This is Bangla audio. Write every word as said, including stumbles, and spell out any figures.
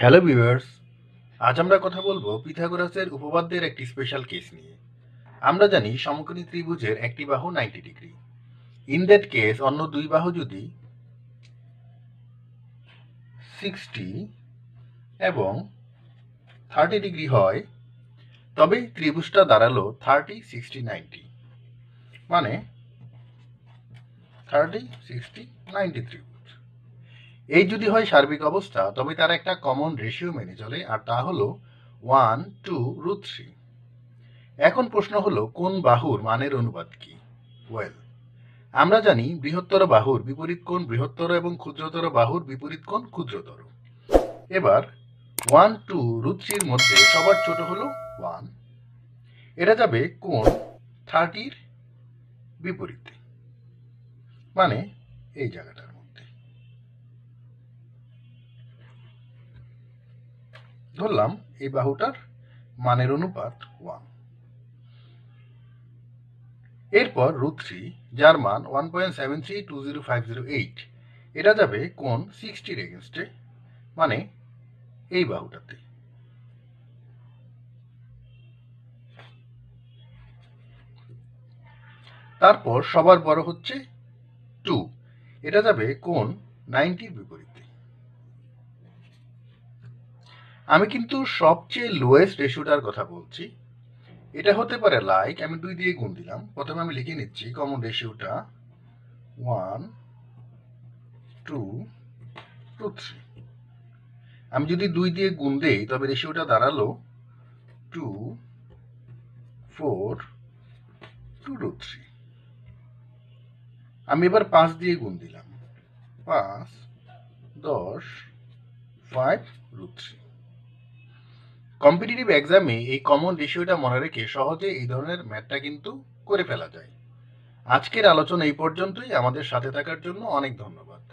हेलो व्यूअर्स, आज हम कथा बोलबो पिथागोरासेर उपपाद्येर एक स्पेशल केस निये। आमरा जानी समकोणी त्रिभुजेर एक बाहु ninety degree. In that case अन्य दुई बाहु यदि सिक्सटी एवं थर्टी डिग्री हय तबे त्रिभुजटा दाड़ालो थर्टी सिक्सटी नाइनटी माने थर्टी सिक्सटी नाइनटी त्रिभुज। এই যদি হয় সার্বিক অবস্থা তবে তার একটা কমন রেশিও মেনে চলে, আর তা হলো ওয়ান টু রুট থ্রি। এখন প্রশ্ন হলো কোন বাহুর মানের অনুপাত কি? ওয়েল, আমরা জানি বৃহত্তর বাহুর বিপরীত কোণ বৃহত্তর এবং ক্ষুদ্রতর বাহুর বিপরীত কোণ ক্ষুদ্রতর। এবার ওয়ান টু রুট থ্রির মধ্যে সবার ছোট হলো ওয়ান, এটা যাবে কোণ থার্টির বিপরীতে, মানে এই জায়গাটা। ধরলাম এই বাহুটার মানের অনুপাত ওয়ান। এরপর রুট থ্রি, যার মান one point seven three two zero five zero eight, এটা যাবে কোণ সিক্সটির এগেনস্টে, মানে এই বাহুটাতে। তারপর সবার বড় হচ্ছে টু, এটা যাবে কোণ নাইনটির বিপরীতে। আমি কিন্তু সবচেয়ে লোয়েস্ট রেশিওটার কথা বলছি। এটা হতে পারে লাইক আমি দুই দিয়ে গুণ দিলাম। প্রথমে আমি লিখে নিচ্ছি কমন রেশিওটা ওয়ান টু টু থ্রি। আমি যদি দুই দিয়ে গুণ দেই তবে রেশিওটা দাঁড়ালো two four two two three. আমি এবার পাঁচ দিয়ে গুণ দিলাম, পাঁচ দশ ফাইভ রুট থ্রি। কম্পিটিটিভ এক্সামে এই কমন রেশিওটা মনে রেখে সহজে এই ধরনের ম্যাথটা কিন্তু করে ফেলা যায়। আজকের আলোচনা এই পর্যন্তই। আমাদের সাথে থাকার জন্য অনেক ধন্যবাদ।